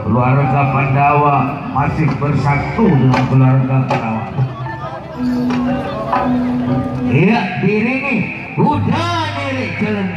Keluarga Pandawa masih bersatu dengan keluarga Pandawa. Iya, diri ini udah diri jalan.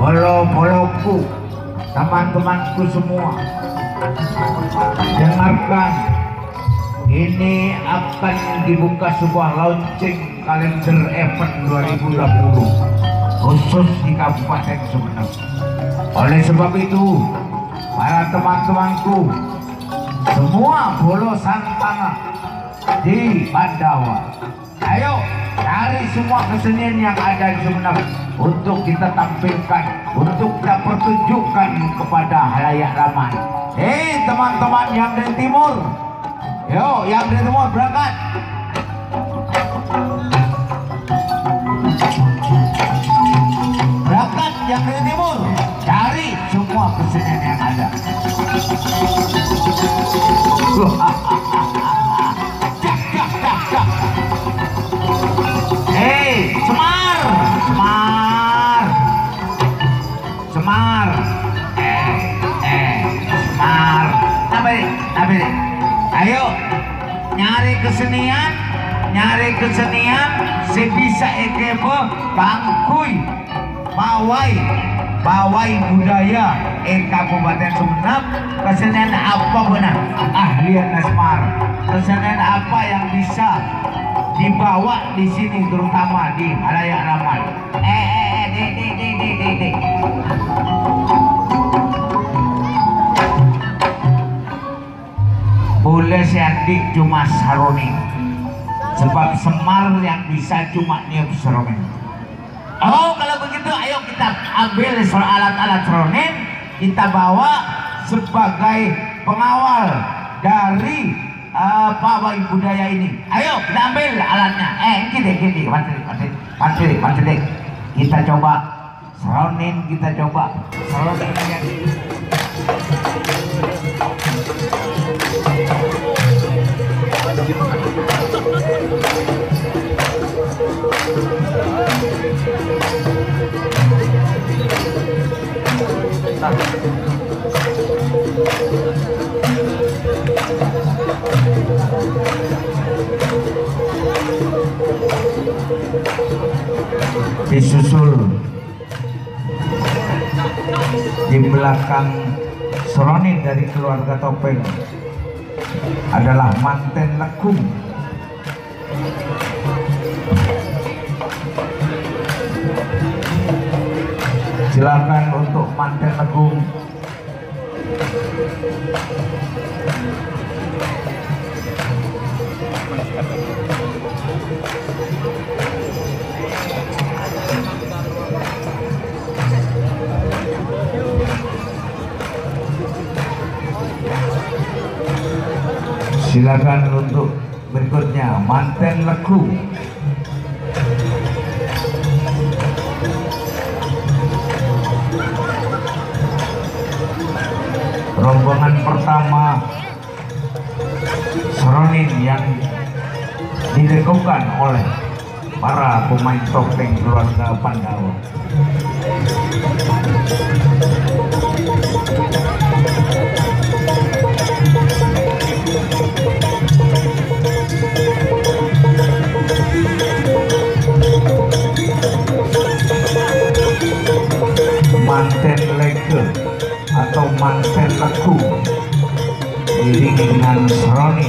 Bolok-bolokku, teman-temanku semua, dengarkan, ini akan dibuka sebuah launching kalender event 2020 khusus di Kabupaten Sumenep. Oleh sebab itu, para teman-temanku semua bolo santana di Pandawa, ayo cari semua kesenian yang ada di Sumenep untuk kita tampilkan, untuk kita pertunjukkan kepada halayak ramai. Hei teman-teman yang dari timur, yo yang dari timur berangkat. Berangkat yang dari timur, cari semua kesenian yang ada. Hei, Semar, Semar, Semar, Semar, tapi, ayo nyari kesenian, sebisa ekepo, bangkui, bawai, bawai budaya, Kabupaten Sumenep, kesenian apa benar, ahlian Semar, kesenian apa yang bisa dibawa di sini terutama di halayak ramai. Boleh siadik cuma saronen, sebab Semar yang bisa cuma niup saronen. Oh kalau begitu ayo kita ambil alat-alat saronen, kita bawa sebagai pengawal dari pawai budaya ini. Ayo kita ambil alatnya. Gini mantri. Kita coba saronen, kita coba saronen. Disusul di belakang saronen dari keluarga Topeng adalah manten Legung. Silakan untuk manten Legung. Silakan untuk berikutnya manten Legung. Rombongan pertama saronen yang dilakukan oleh para pemain topeng keluarga Pandawa. Manten Legung atau manten teguh diiringi dengan saronen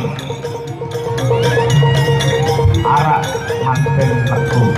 arah manten teguh.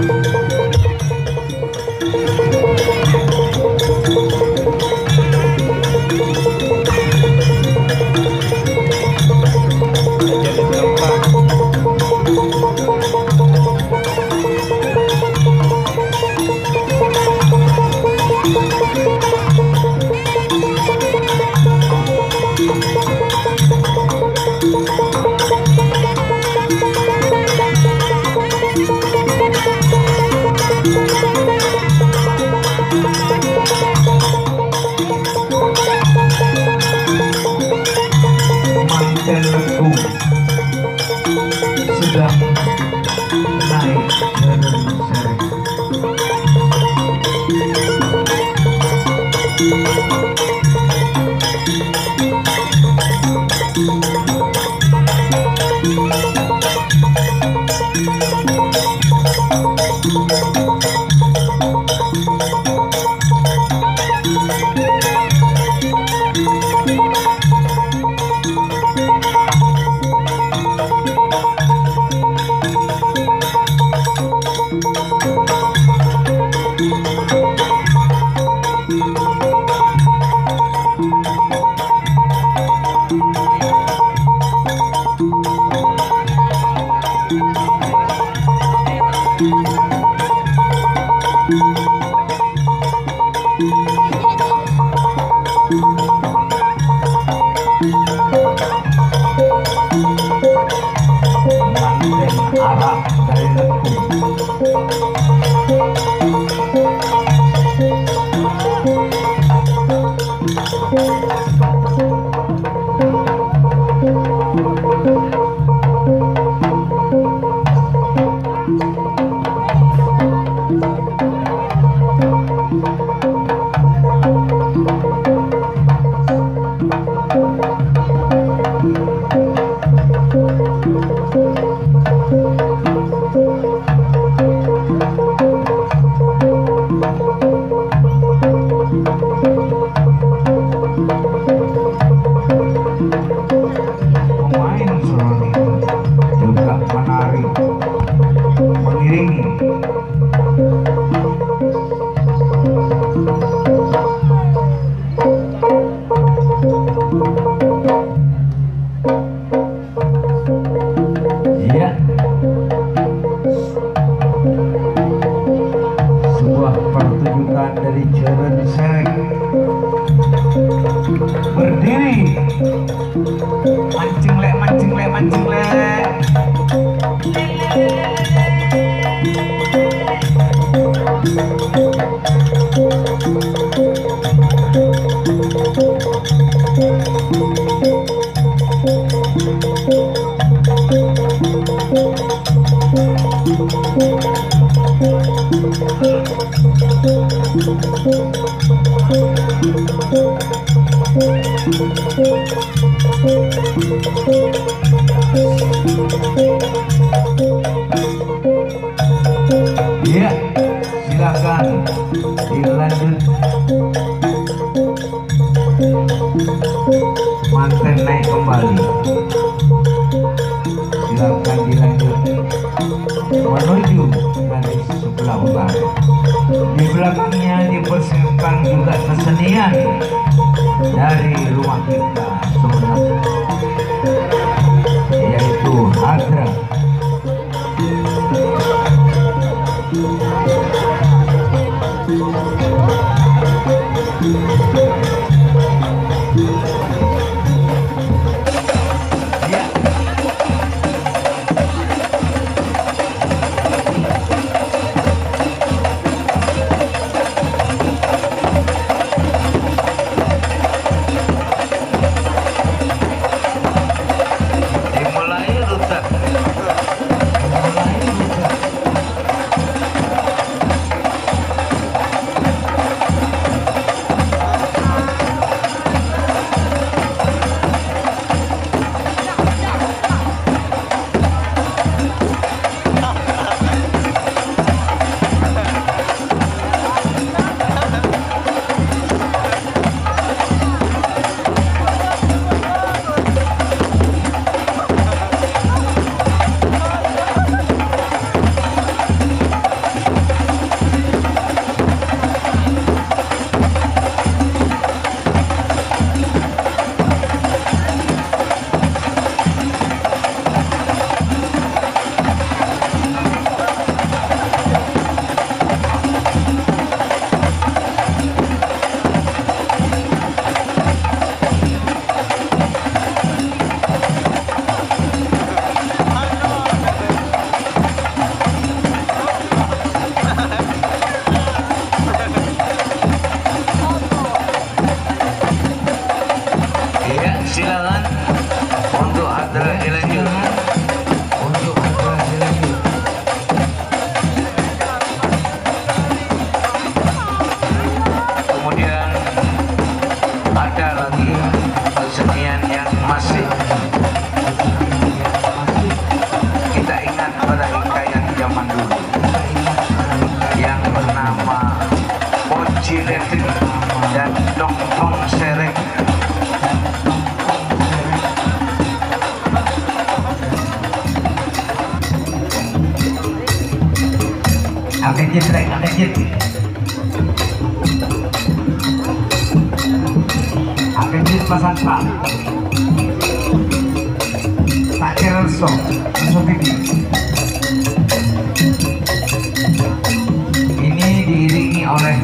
Ini diiringi oleh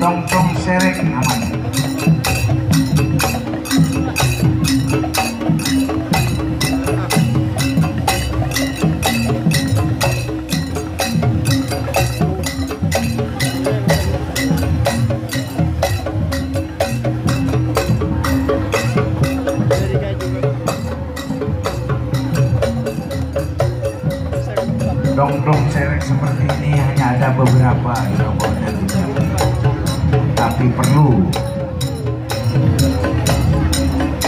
tong-tong serek aman. Dongdong serek seperti ini hanya ada beberapa contohnya, tapi perlu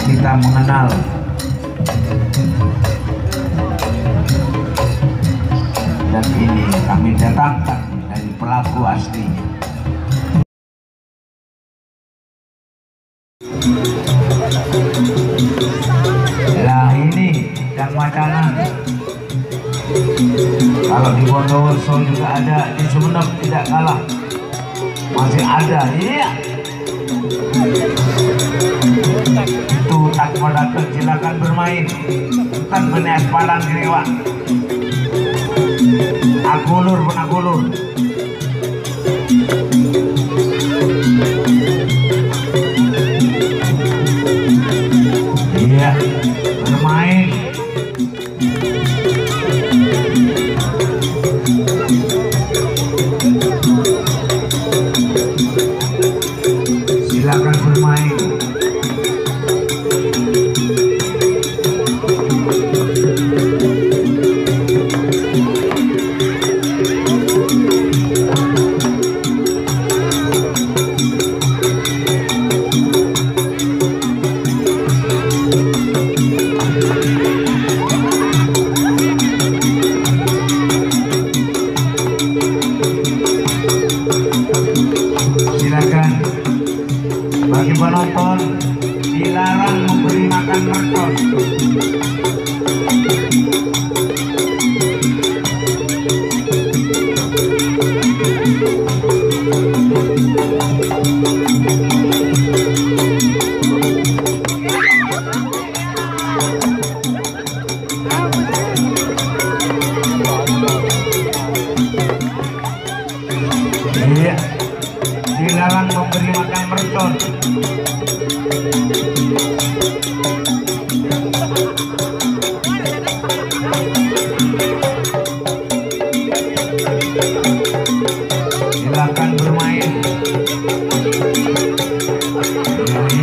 kita mengenal dan ini kami datangkan dari pelaku aslinya. Nah ini dan makanan. Kalau di Wonosari juga ada, di Sumenep tidak kalah, masih ada. Iya. Itu tak mendakar, silakan bermain. Tan menes palan direwa. Agulur penagulur. Iya, bermain.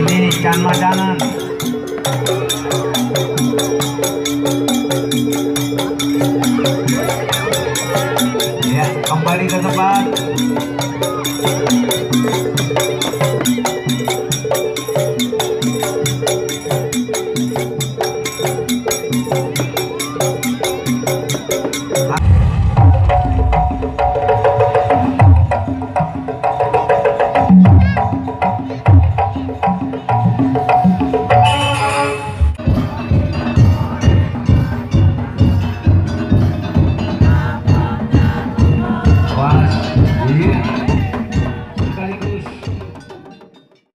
Ini ikan madanan.